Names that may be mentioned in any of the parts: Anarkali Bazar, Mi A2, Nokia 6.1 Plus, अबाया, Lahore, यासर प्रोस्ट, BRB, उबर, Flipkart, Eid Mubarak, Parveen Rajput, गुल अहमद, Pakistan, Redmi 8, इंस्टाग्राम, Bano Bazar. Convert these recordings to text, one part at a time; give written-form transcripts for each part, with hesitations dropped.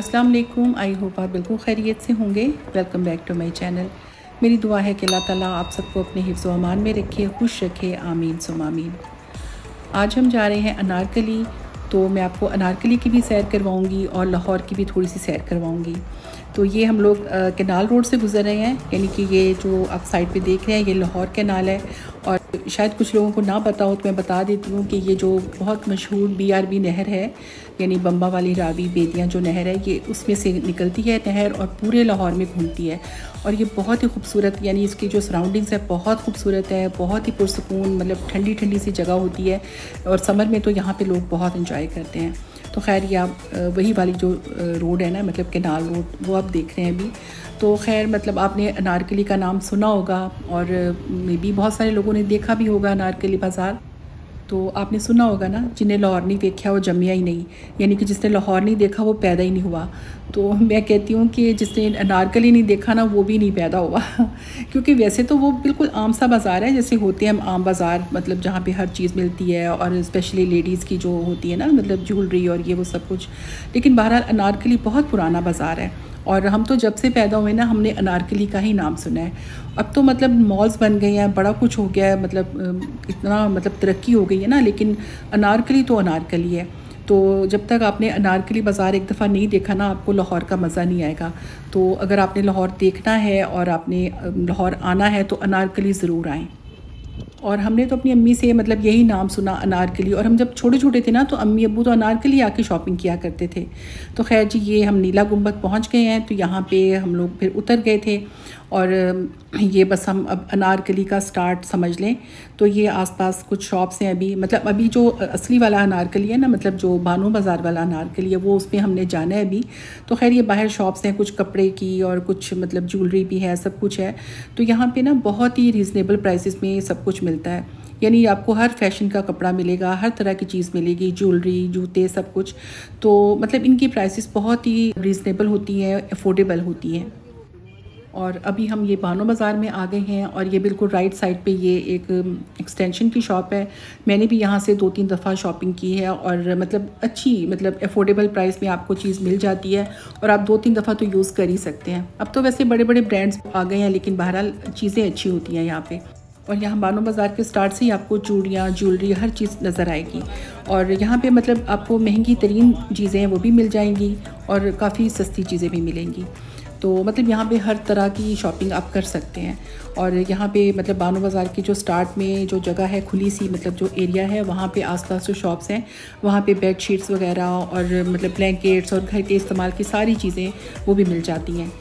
अस्सलाम वालेकुम। I hope आप बिल्कुल खैरियत से होंगे। Welcome back to my channel. मेरी दुआ है कि अल्लाह ताला आप सबको अपने हिफ्ज़ व अमान में रखे, खुश रखे, आमीन सुम आमीन। आज हम जा रहे हैं अनारकली, तो मैं आपको अनारकली की भी सैर करवाऊंगी और लाहौर की भी थोड़ी सी सैर करवाऊंगी। तो ये हम लोग कैनाल रोड से गुज़र रहे हैं, यानी कि ये जो आप साइड पे देख रहे हैं ये लाहौर कैनाल है। और शायद कुछ लोगों को ना पता हो तो मैं बता देती हूँ कि ये जो बहुत मशहूर BRB नहर है, यानी बम्बा वाली रावी बेदियाँ जो नहर है, ये उसमें से निकलती है नहर और पूरे लाहौर में घूमती है। और ये बहुत ही खूबसूरत, यानी इसकी जो सराउंडिंग्स है बहुत खूबसूरत है, बहुत ही पुरसकून, मतलब ठंडी ठंडी सी जगह होती है। और समर में तो यहाँ पे लोग बहुत इंजॉय करते हैं। तो खैर ये आप वही वाली जो रोड है ना, मतलब कैनाल रोड, वो आप देख रहे हैं अभी। तो खैर मतलब आपने अनारकली का नाम सुना होगा और मे बी बहुत सारे लोगों ने देखा भी होगा अनारकली बाज़ार, तो आपने सुना होगा ना। जिन्हें लाहौर नहीं देखा वो जमिया ही नहीं, यानी कि जिसने लाहौर नहीं देखा वो पैदा ही नहीं हुआ। तो मैं कहती हूँ कि जिसने अनारकली नहीं देखा ना वो भी नहीं पैदा हुआ क्योंकि वैसे तो वो बिल्कुल आम सा बाज़ार है, जैसे होते हैं हम आम बाज़ार, मतलब जहाँ पे हर चीज़ मिलती है और स्पेशली लेडीज़ की जो होती है ना, मतलब ज्वेलरी और ये वो सब कुछ। लेकिन बहरहाल अनारकली बहुत पुराना बाज़ार है और हम तो जब से पैदा हुए ना हमने अनारकली का ही नाम सुना है। अब तो मतलब मॉल्स बन गए हैं, बड़ा कुछ हो गया है, मतलब इतना मतलब तरक्की हो गई है ना, लेकिन अनारकली तो अनारकली है। तो जब तक आपने अनारकली बाज़ार एक दफ़ा नहीं देखा ना आपको लाहौर का मज़ा नहीं आएगा। तो अगर आपने लाहौर देखना है और आपने लाहौर आना है तो अनारकली ज़रूर आएँ। और हमने तो अपनी अम्मी से मतलब यही नाम सुना अनारकली, और हम जब छोटे छोटे थे ना तो अम्मी अब्बू तो अनारकली आके शॉपिंग किया करते थे। तो खैर जी ये हम नीला गुंबद पहुंच गए हैं, तो यहाँ पे हम लोग फिर उतर गए थे और ये बस हम अब अनारकली का स्टार्ट समझ लें। तो ये आसपास कुछ शॉप्स हैं अभी, मतलब अभी जो असली वाला अनारकली है ना, मतलब जो बानो बाज़ार वाला अनारकली है वो, उसमें हमने जाना है अभी। तो खैर ये बाहर शॉप्स हैं कुछ कपड़े की और कुछ मतलब ज्वेलरी भी है, सब कुछ है। तो यहाँ पे ना बहुत ही रीज़नेबल प्राइसेस में सब कुछ मिलता है, यानी आपको हर फैशन का कपड़ा मिलेगा, हर तरह की चीज़ मिलेगी, ज्वेलरी, जूते, सब कुछ। तो मतलब इनकी प्राइसेस बहुत ही रीज़नेबल होती हैं, अफोर्डेबल होती हैं। और अभी हम ये बानो बाज़ार में आ गए हैं और ये बिल्कुल राइट साइड पे ये एक एक्सटेंशन की शॉप है। मैंने भी यहाँ से 2-3 दफ़ा शॉपिंग की है और मतलब अच्छी, मतलब अफोर्डेबल प्राइस में आपको चीज़ मिल जाती है और आप 2-3 दफ़ा तो यूज़ कर ही सकते हैं। अब तो वैसे बड़े बड़े ब्रांड्स आ गए हैं, लेकिन बहरहाल चीज़ें अच्छी होती हैं यहाँ पर। और यहाँ बानो बाज़ार के स्टार्ट से ही आपको चूड़ियाँ, ज्वेलरी, हर चीज़ नज़र आएगी। और यहाँ पे मतलब आपको महंगी तरीन चीज़ें हैं वो भी मिल जाएंगी और काफ़ी सस्ती चीज़ें भी मिलेंगी। तो मतलब यहाँ पे हर तरह की शॉपिंग आप कर सकते हैं। और यहाँ पे मतलब बानो बाज़ार की जो स्टार्ट में जो जगह है, खुली सी मतलब जो एरिया है, वहाँ पे आसपास जो शॉप्स हैं वहाँ पे बेड शीट्स वग़ैरह और मतलब ब्लैंकेट्स और घर के इस्तेमाल की सारी चीज़ें वो भी मिल जाती हैं।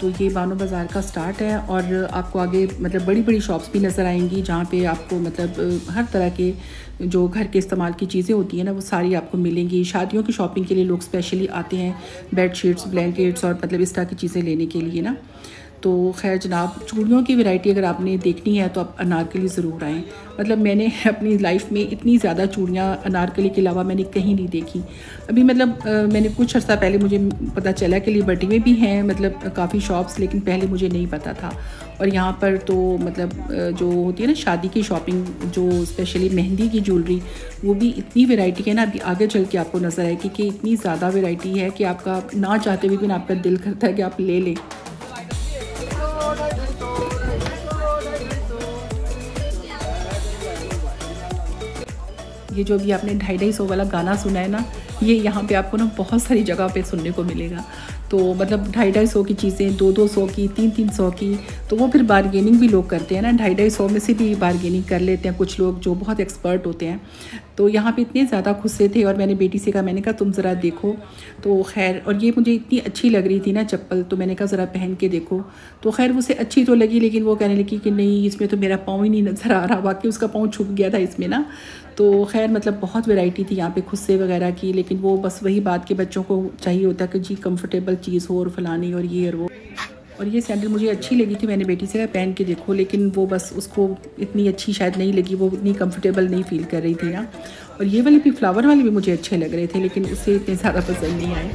तो ये बानो बाज़ार का स्टार्ट है और आपको आगे मतलब बड़ी बड़ी शॉप्स भी नज़र आएंगी, जहाँ पे आपको मतलब हर तरह के जो घर के इस्तेमाल की चीज़ें होती हैं ना वो सारी आपको मिलेंगी। शादियों की शॉपिंग के लिए लोग स्पेशली आते हैं, बेड शीट्स, ब्लैंकेट्स और मतलब इस तरह की चीज़ें लेने के लिए ना। तो खैर जनाब चूड़ियों की वैरायटी अगर आपने देखनी है तो आप अनारकली ज़रूर आएँ। मतलब मैंने अपनी लाइफ में इतनी ज़्यादा चूड़ियाँ अनारकली के अलावा मैंने कहीं नहीं देखी। अभी मतलब मैंने कुछ अर्सा पहले मुझे पता चला कि लिबर्टी में भी हैं मतलब काफ़ी शॉप्स, लेकिन पहले मुझे नहीं पता था। और यहाँ पर तो मतलब जो होती है ना शादी की शॉपिंग, जो स्पेशली मेहंदी की ज्वेलरी, वो भी इतनी वेराइटी है ना, अभी आगे चल के आपको नज़र आएगी कि इतनी ज़्यादा वेराइटी है कि आपका ना चाहते हुए भी आपका दिल करता है कि आप ले लें। ये जो भी आपने 250-250 वाला गाना सुना है ना, ये यहाँ पे आपको ना बहुत सारी जगह पे सुनने को मिलेगा। तो मतलब 250-250 की चीज़ें, 200-200 की, 300-300 की, तो वो फिर बारगेनिंग भी लोग करते हैं ना, 250-250 में से भी बारगेनिंग कर लेते हैं कुछ लोग जो बहुत एक्सपर्ट होते हैं। तो यहाँ पे इतने ज़्यादा गुस्से थे और मैंने बेटी से कहा, मैंने कहा तुम ज़रा देखो। तो खैर और ये मुझे इतनी अच्छी लग रही थी ना चप्पल, तो मैंने कहा ज़रा पहन के देखो। तो खैर उसे अच्छी तो लगी, लेकिन वो कहने लगी कि नहीं इसमें तो मेरा पाँव ही नहीं नज़र आ रहा, बाकी उसका पाँव छुप गया था इसमें ना। तो खैर मतलब बहुत वेराइटी थी यहाँ पे खुस्से वगैरह की, लेकिन वो बस वही बात कि बच्चों को चाहिए होता कि जी कंफर्टेबल चीज़ हो और फलानी और ये और वो। और ये सैंडल मुझे अच्छी लगी थी, मैंने बेटी से कहा पहन के देखो, लेकिन वो बस उसको इतनी अच्छी शायद नहीं लगी, वो इतनी कंफर्टेबल नहीं फ़ील कर रही थी ना। और ये वाले भी फ्लावर वाले भी मुझे अच्छे लग रहे थे, लेकिन इससे इतने ज़्यादा पसंद नहीं आए।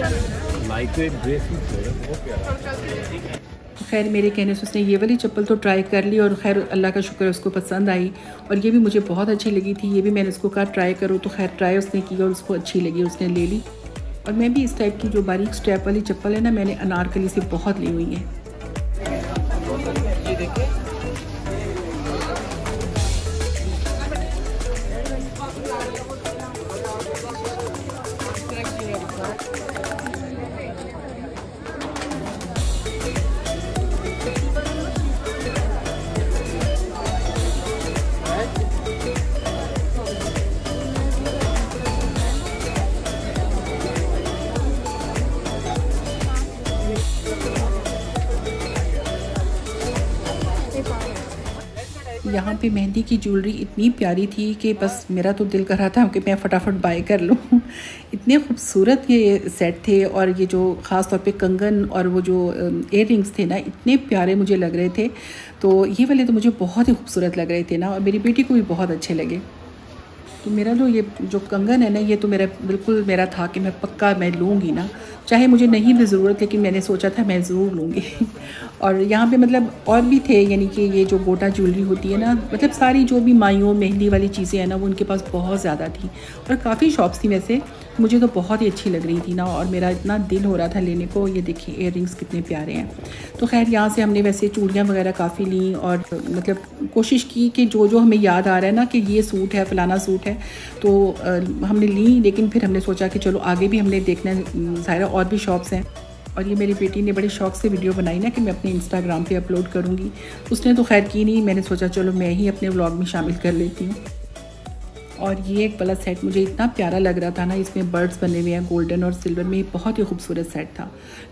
खैर मेरे कहने से उसने ये वाली चप्पल तो ट्राई कर ली और खैर अल्लाह का शुक्र है उसको पसंद आई और ये भी मुझे बहुत अच्छी लगी थी। ये भी मैंने उसको कहा ट्राई करो तो खैर ट्राई उसने की और उसको अच्छी लगी, उसने ले ली। और मैं भी इस टाइप की जो बारीक स्ट्रैप वाली चप्पल है ना, मैंने अनारकली से बहुत ली हुई है। यहाँ पे मेहंदी की ज्वेलरी इतनी प्यारी थी कि बस मेरा तो दिल कर रहा था कि मैं फटाफट बाय कर लूँ। इतने खूबसूरत ये सेट थे और ये जो ख़ास तौर पे कंगन और वो जो इयर रिंग्स थे ना, इतने प्यारे मुझे लग रहे थे। तो ये वाले तो मुझे बहुत ही खूबसूरत लग रहे थे ना, और मेरी बेटी को भी बहुत अच्छे लगे। तो मेरा जो ये जो कंगन है ना, ये तो मेरा बिल्कुल मेरा था कि मैं पक्का मैं लूँगी ना, चाहे मुझे नहीं भी ज़रूरत, लेकिन मैंने सोचा था मैं ज़रूर लूँगी। और यहाँ पे मतलब और भी थे, यानी कि ये जो गोटा ज्वेलरी होती है ना, मतलब सारी जो भी माइयों मेहंदी वाली चीज़ें हैं ना, वो उनके पास बहुत ज़्यादा थी और काफ़ी शॉप्स थी। वैसे मुझे तो बहुत ही अच्छी लग रही थी ना, और मेरा इतना दिल हो रहा था लेने को। ये देखिए इयर रिंग्स कितने प्यारे हैं। तो खैर यहाँ से हमने वैसे चूड़ियाँ वगैरह काफ़ी लीं और मतलब कोशिश की कि जो जो हमें याद आ रहा है ना कि ये सूट है, फ़लाना सूट है, तो हमने ली। लेकिन फिर हमने सोचा कि चलो आगे भी हमने देखना है, ज़ाहिर और भी शॉप्स हैं। और ये मेरी बेटी ने बड़े शौक से वीडियो बनाई ना कि मैं अपने इंस्टाग्राम पे अपलोड करूँगी, उसने तो खैर की नहीं। मैंने सोचा चलो मैं ही अपने व्लॉग में शामिल कर लेती हूँ। और ये एक वाला सेट मुझे इतना प्यारा लग रहा था ना, इसमें बर्ड्स बने हुए हैं गोल्डन और सिल्वर में, बहुत ही खूबसूरत सेट था।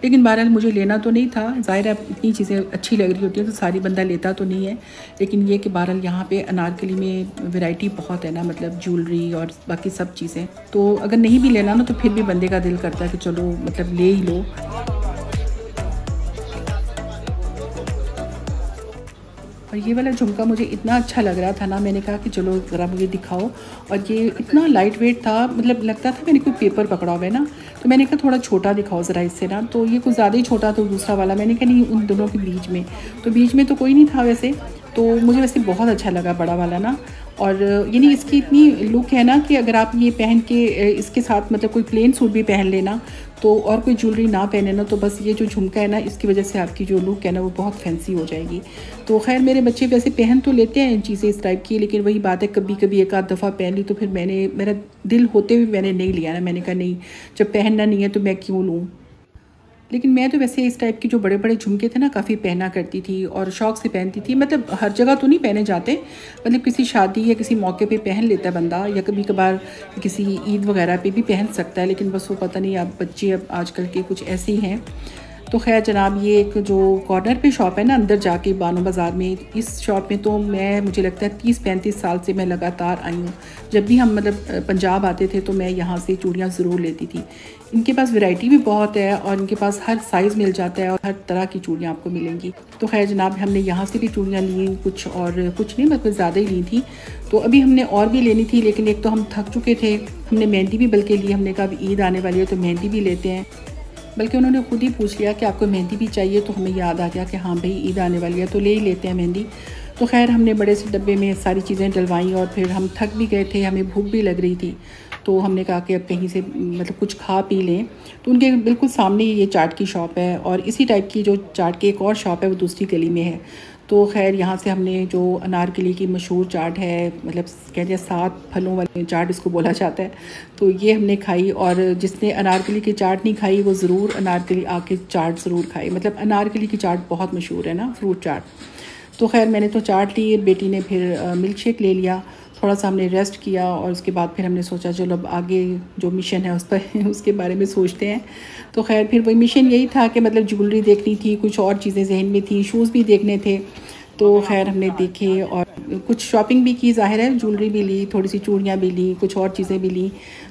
लेकिन बहरहाल मुझे लेना तो नहीं था, ज़ाहिर है इतनी चीज़ें अच्छी लग रही होती हैं तो सारी बंदा लेता तो नहीं है। लेकिन ये कि बहरहाल यहाँ पे अनारकली में वैरायटी बहुत है ना, मतलब ज्वेलरी और बाकी सब चीज़ें। तो अगर नहीं भी लेना ना तो फिर भी बंदे का दिल करता है कि चलो मतलब ले ही लो। और ये वाला झुमका मुझे इतना अच्छा लग रहा था ना, मैंने कहा कि चलो ज़रा मुझे दिखाओ। और ये इतना लाइट वेट था, मतलब लगता था मैंने कोई पेपर पकड़ा हुआ है ना। तो मैंने कहा थोड़ा छोटा दिखाओ ज़रा इससे ना, तो ये कुछ ज़्यादा ही छोटा था दूसरा वाला। मैंने कहा नहीं, उन दोनों के बीच में, तो बीच में तो कोई नहीं था वैसे। तो मुझे वैसे बहुत अच्छा लगा बड़ा वाला ना। और यानी इसकी इतनी लुक है ना कि अगर आप ये पहन के इसके साथ मतलब कोई प्लेन सूट भी पहन लेना तो, और कोई ज्वेलरी ना पहने ना, तो बस ये जो झुमका है ना, इसकी वजह से आपकी जो लुक है ना वो बहुत फैंसी हो जाएगी। तो खैर मेरे बच्चे वैसे पहन तो लेते हैं चीज़ें इस टाइप की, लेकिन वही बात है कभी कभी एक आध दफ़ा पहन ली तो फिर मेरा दिल होते हुए मैंने नहीं लिया ना। मैंने कहा नहीं, जब पहनना नहीं है तो मैं क्यों लूँ। लेकिन मैं तो वैसे इस टाइप के जो बड़े बड़े झुमके थे ना, काफ़ी पहना करती थी और शौक़ से पहनती थी। मतलब हर जगह तो नहीं पहने जाते, मतलब किसी शादी या किसी मौके पे पहन लेता है बंदा, या कभी कभार किसी ईद वगैरह पे भी पहन सकता है। लेकिन बस वो पता नहीं आप बच्चे अब आजकल के कुछ ऐसे ही हैं। तो खैर जनाब, ये एक जो कॉर्नर पे शॉप है ना अंदर जाके बानो बाज़ार में, इस शॉप में तो मुझे लगता है 30-35 साल से मैं लगातार आई हूँ। जब भी हम मतलब पंजाब आते थे तो मैं यहाँ से चूड़ियाँ ज़रूर लेती थी। इनके पास वैरायटी भी बहुत है और इनके पास हर साइज़ मिल जाता है और हर तरह की चूड़ियाँ आपको मिलेंगी। तो खैर जनाब, हमने यहाँ से भी चूड़ियाँ ली कुछ, और कुछ नहीं मतलब ज़्यादा ही ली थी। तो अभी हमने और भी लेनी थी, लेकिन एक तो हम थक चुके थे। हमने मेहंदी भी बल्कि ली, हमने कहा अब ईद आने वाली है तो मेहंदी भी लेते हैं। बल्कि उन्होंने खुद ही पूछ लिया कि आपको मेहंदी भी चाहिए, तो हमें याद आ गया कि हाँ भाई ईद आने वाली है तो ले ही लेते हैं मेहंदी। तो खैर हमने बड़े से डब्बे में सारी चीज़ें डलवाई और फिर हम थक भी गए थे, हमें भूख भी लग रही थी। तो हमने कहा कि अब कहीं से मतलब कुछ खा पी लें। तो उनके बिल्कुल सामने ये चाट की शॉप है और इसी टाइप की जो चाट की एक और शॉप है वो दूसरी गली में है। तो खैर यहाँ से हमने जो अनारकली की मशहूर चाट है, मतलब कहते हैं 7 फलों वाली चाट इसको बोला जाता है, तो ये हमने खाई। और जिसने अनारकली की चाट नहीं खाई वो ज़रूर अनारकली आके चाट ज़रूर खाई, मतलब अनारकली की चाट बहुत मशहूर है ना, फ्रूट चाट। तो खैर मैंने तो चाट ली, बेटी ने फिर मिल्क शेक ले लिया, थोड़ा सा हमने रेस्ट किया। और उसके बाद फिर हमने सोचा चलो अब आगे जो मिशन है उस पर उसके बारे में सोचते हैं। तो खैर फिर वही मिशन यही था कि मतलब ज्वेलरी देखनी थी, कुछ और चीज़ें जहन में थी, शूज़ भी देखने थे। तो खैर हमने देखे और कुछ शॉपिंग भी की, ज़ाहिर है ज्वेलरी भी ली, थोड़ी सी चूड़ियाँ भी ली, कुछ और चीज़ें भी ली।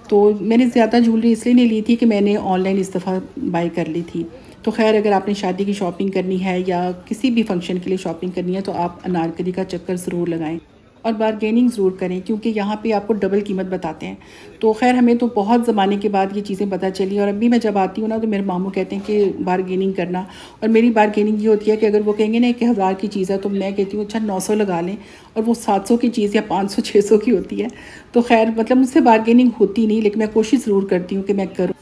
तो मैंने ज़्यादा ज्वेलरी इसलिए नहीं ली थी कि मैंने ऑनलाइन इस दफ़ा बाई कर ली थी। तो खैर अगर आपने शादी की शॉपिंग करनी है या किसी भी फंक्शन के लिए शॉपिंग करनी है तो आप अनारकली का चक्कर ज़रूर लगाएँ। और बारगेनिंग ज़रूर करें क्योंकि यहाँ पे आपको डबल कीमत बताते हैं। तो खैर हमें तो बहुत ज़माने के बाद ये चीज़ें पता चली। और अभी मैं जब आती हूँ ना तो मेरे मामू कहते हैं कि बारगेनिंग करना, और मेरी बारगेनिंग ये होती है कि अगर वो कहेंगे ना 1000 की चीज़ है तो मैं कहती हूँ अच्छा 900 लगा लें, और वो 700 की चीज़ या 500-600 की होती है। तो खैर मतलब मुझसे बारगेनिंग होती नहीं, लेकिन मैं कोशिश ज़रूर करती हूँ कि मैं करूँ।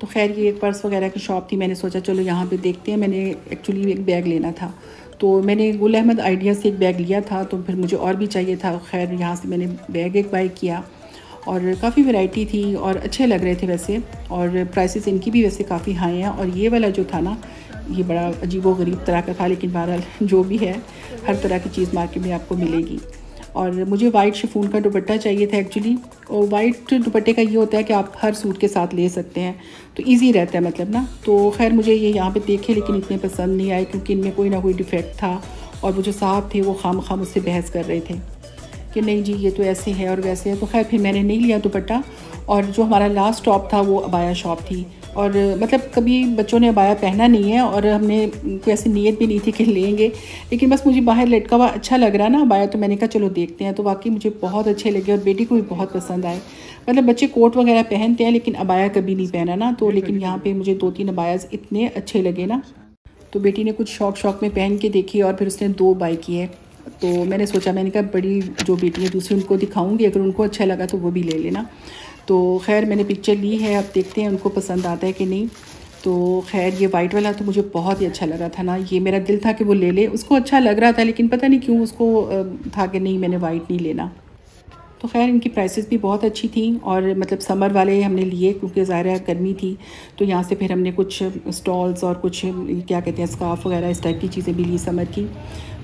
तो खैर ये एक पर्स वगैरह की शॉप थी, मैंने सोचा चलो यहाँ पे देखते हैं। मैंने एक्चुअली एक बैग लेना था तो मैंने गुल अहमद आइडिया से एक बैग लिया था, तो फिर मुझे और भी चाहिए था। खैर यहाँ से मैंने बैग एक बाई किया और काफ़ी वैरायटी थी और अच्छे लग रहे थे वैसे, और प्राइसेस इनकी भी वैसे काफ़ी हाई हैं। और ये वाला जो था ना ये बड़ा अजीबोगरीब तरह का था, लेकिन बहरहाल जो भी है हर तरह की चीज़ मार्केट में आपको मिलेगी। और मुझे वाइट शिफॉन का दुपट्टा चाहिए था एक्चुअली, और वाइट दुपट्टे का ये होता है कि आप हर सूट के साथ ले सकते हैं तो इजी रहता है मतलब ना। तो खैर मुझे ये यहाँ पे देखे लेकिन इतने पसंद नहीं आए क्योंकि इनमें कोई ना कोई डिफेक्ट था, और वो जो साहब थे वो खामखा मुझसे बहस कर रहे थे कि नहीं जी ये तो ऐसे है और वैसे है। तो खैर फिर मैंने नहीं लिया दुपट्टा। और जो हमारा लास्ट स्टॉप था वो अबाया शॉप थी, और मतलब कभी बच्चों ने अबाया पहना नहीं है और हमने कोई ऐसी नीयत भी नहीं थी कि लेंगे, लेकिन बस मुझे बाहर लटका हुआ अच्छा लग रहा ना अबाया, तो मैंने कहा चलो देखते हैं। तो वाकई मुझे बहुत अच्छे लगे और बेटी को भी बहुत पसंद आए। मतलब बच्चे कोट वगैरह पहनते हैं लेकिन अबाया कभी नहीं पहना ना, तो लेकिन यहाँ पर मुझे 2-3 अबायास इतने अच्छे लगे ना, तो बेटी ने कुछ शौक में पहन के देखी और फिर उसने 2 बाई किए। तो मैंने कहा बड़ी जो बेटियाँ दूसरी उनको दिखाऊंगी, अगर उनको अच्छा लगा तो वो भी ले लेना। तो खैर मैंने पिक्चर ली है, अब देखते हैं उनको पसंद आता है कि नहीं। तो खैर ये वाइट वाला तो मुझे बहुत ही अच्छा लगा था ना, ये मेरा दिल था कि वो ले ले, उसको अच्छा लग रहा था लेकिन पता नहीं क्यों उसको था कि नहीं मैंने वाइट नहीं लेना। तो खैर इनकी प्राइसेस भी बहुत अच्छी थी, और मतलब समर वाले हमने लिए क्योंकि ज़ाहिर है गर्मी थी। तो यहाँ से फिर हमने कुछ स्टॉल्स और कुछ क्या कहते हैं स्कार्फ वगैरह इस टाइप की चीज़ें भी ली समर की।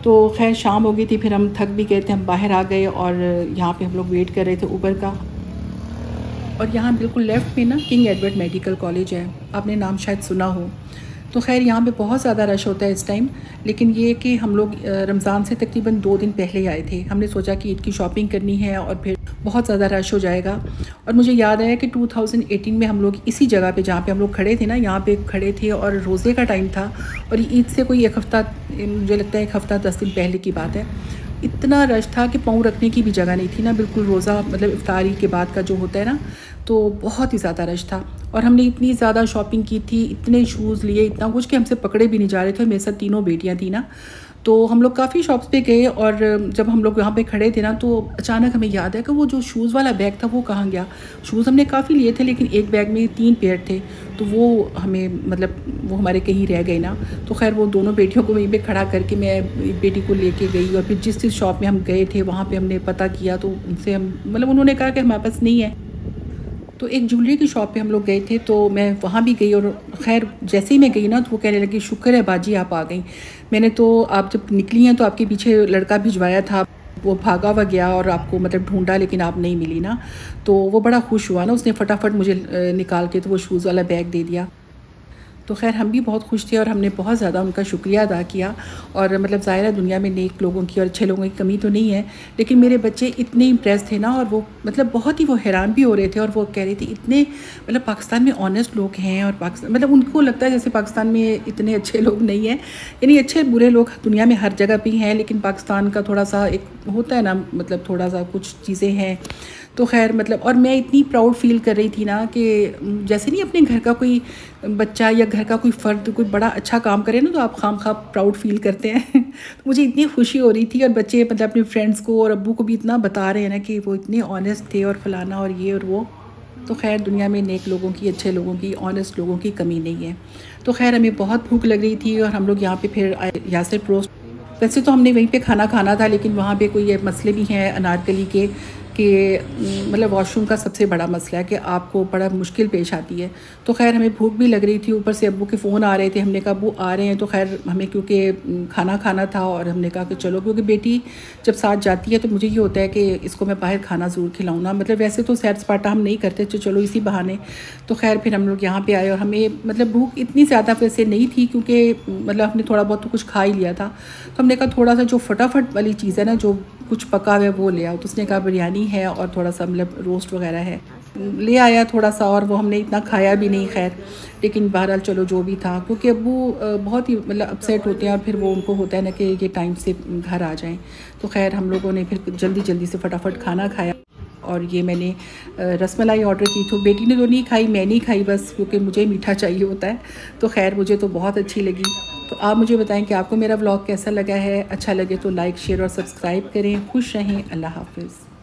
तो खैर शाम हो गई थी, फिर हम थक भी गए थे, हम बाहर आ गए और यहाँ पे हम लोग वेट कर रहे थे उबर का। और यहाँ बिल्कुल लेफ़्ट में ना किंग एडवर्ड मेडिकल कॉलेज है, आपने नाम शायद सुना हो। तो खैर यहाँ पे बहुत ज़्यादा रश होता है इस टाइम, लेकिन ये कि हम लोग रमज़ान से तकरीबन 2 दिन पहले आए थे। हमने सोचा कि ईद की शॉपिंग करनी है और फिर बहुत ज़्यादा रश हो जाएगा। और मुझे याद आया कि 2018 में हम लोग इसी जगह पे जहाँ पे हम लोग खड़े थे ना, यहाँ पे खड़े थे और रोज़े का टाइम था, और ईद से कोई एक हफ़्ता, मुझे लगता है 1 हफ़्ता 10 दिन पहले की बात है। इतना रश था कि पाँव रखने की भी जगह नहीं थी ना, बिल्कुल रोज़ा मतलब इफ्तारी के बाद का जो होता है ना, तो बहुत ही ज़्यादा रश था। और हमने इतनी ज़्यादा शॉपिंग की थी, इतने शूज़ लिए, इतना कुछ कि हमसे पकड़े भी नहीं जा रहे थे। मेरे साथ 3 बेटियाँ थी ना, तो हम लोग काफ़ी शॉप्स पे गए। और जब हम लोग यहाँ पे खड़े थे ना तो अचानक हमें याद है कि वो जो शूज़ वाला बैग था वो कहाँ गया। शूज़ हमने काफ़ी लिए थे लेकिन एक बैग में 3 पेयर थे, तो वो हमें मतलब वो हमारे कहीं रह गए ना। तो खैर वो दोनों बेटियों को वहीं पे खड़ा करके मैं बेटी को लेके गई, और फिर जिस शॉप में हम गए थे वहाँ पर हमने पता किया, तो उनसे हम मतलब उन्होंने कहा कि हमारे पास नहीं है। तो एक ज्वेलरी की शॉप पे हम लोग गए थे, तो मैं वहाँ भी गई, और खैर जैसे ही मैं गई ना तो वो कहने लगी शुक्र है बाजी आप आ गई, मैंने तो आप जब निकली हैं तो आपके पीछे लड़का भिजवाया था, वो भागा हुआ गया और आपको मतलब ढूंढा लेकिन आप नहीं मिली ना। तो वो बड़ा खुश हुआ ना, उसने फटाफट मुझे निकाल के तो वो शूज़ वाला बैग दे दिया। तो खैर हम भी बहुत खुश थे और हमने बहुत ज़्यादा उनका शुक्रिया अदा किया। और मतलब ज़ाहिर है दुनिया में नेक लोगों की और अच्छे लोगों की कमी तो नहीं है, लेकिन मेरे बच्चे इतने इम्प्रेस थे ना, और वो मतलब बहुत ही वो हैरान भी हो रहे थे, और वो कह रहे थे इतने मतलब पाकिस्तान में ऑनेस्ट लोग हैं, और पाकिस्तान मतलब उनको लगता है जैसे पाकिस्तान में इतने अच्छे लोग नहीं हैं। यानी अच्छे बुरे लोग दुनिया में हर जगह भी हैं, लेकिन पाकिस्तान का थोड़ा सा एक होता है ना, मतलब थोड़ा सा कुछ चीज़ें हैं। तो खैर मतलब और मैं इतनी प्राउड फील कर रही थी ना कि जैसे नहीं अपने घर का कोई बच्चा या घर का कोई फ़र्द कोई बड़ा अच्छा काम करे ना तो आप खामखा प्राउड फील करते हैं। तो मुझे इतनी खुशी हो रही थी, और बच्चे मतलब अपने फ्रेंड्स को और अब्बू को भी इतना बता रहे हैं ना कि वो इतने ऑनेस्ट थे और फलाना और ये और वो। तो खैर दुनिया में नेक लोगों की, अच्छे लोगों की, ऑनेस्ट लोगों की कमी नहीं है। तो खैर हमें बहुत भूख लग रही थी, और हम लोग यहाँ पर फिर यासर प्रोस्ट, वैसे तो हमने वहीं पर खाना खाना था लेकिन वहाँ पर कोई मसले भी हैं अनारकली के, कि मतलब वॉशरूम का सबसे बड़ा मसला है कि आपको बड़ा मुश्किल पेश आती है। तो खैर हमें भूख भी लग रही थी, ऊपर से अब्बू के फ़ोन आ रहे थे, हमने कहा अब्बू आ रहे हैं। तो खैर हमें क्योंकि खाना खाना था और हमने कहा कि चलो, क्योंकि बेटी जब साथ जाती है तो मुझे ये होता है कि इसको मैं बाहर खाना ज़रूर खिलाऊँ ना, मतलब वैसे तो सैर सपाटा हम नहीं करते, तो चलो इसी बहाने। तो खैर फिर हम लोग यहाँ पर आए, और हमें मतलब भूख इतनी ज़्यादा वैसे नहीं थी क्योंकि मतलब हमने थोड़ा बहुत तो कुछ खा ही लिया था। तो हमने कहा थोड़ा सा जो फटाफट वाली चीज़ है ना, जो कुछ पका हुआ है वो ले आओ। तो उसने कहा बिरयानी है और थोड़ा सा मतलब रोस्ट वगैरह है। ले आया थोड़ा सा और वो हमने इतना खाया भी नहीं, खैर। लेकिन बहरहाल चलो जो भी था, क्योंकि अबू बहुत ही मतलब अपसेट होते हैं और फिर वो उनको होता है ना कि ये टाइम से घर आ जाएं। तो खैर हम लोगों ने फिर जल्दी जल्दी से फटाफट खाना खाया और ये मैंने रसमलाई ऑर्डर की थी। बेटी ने तो नहीं खाई, मैंने ही खाई बस, क्योंकि मुझे मीठा चाहिए होता है। तो खैर मुझे तो बहुत अच्छी लगी। तो आप मुझे बताएं कि आपको मेरा व्लॉग कैसा लगा है। अच्छा लगे तो लाइक शेयर और सब्सक्राइब करें। खुश रहें। अल्लाह हाफिज़।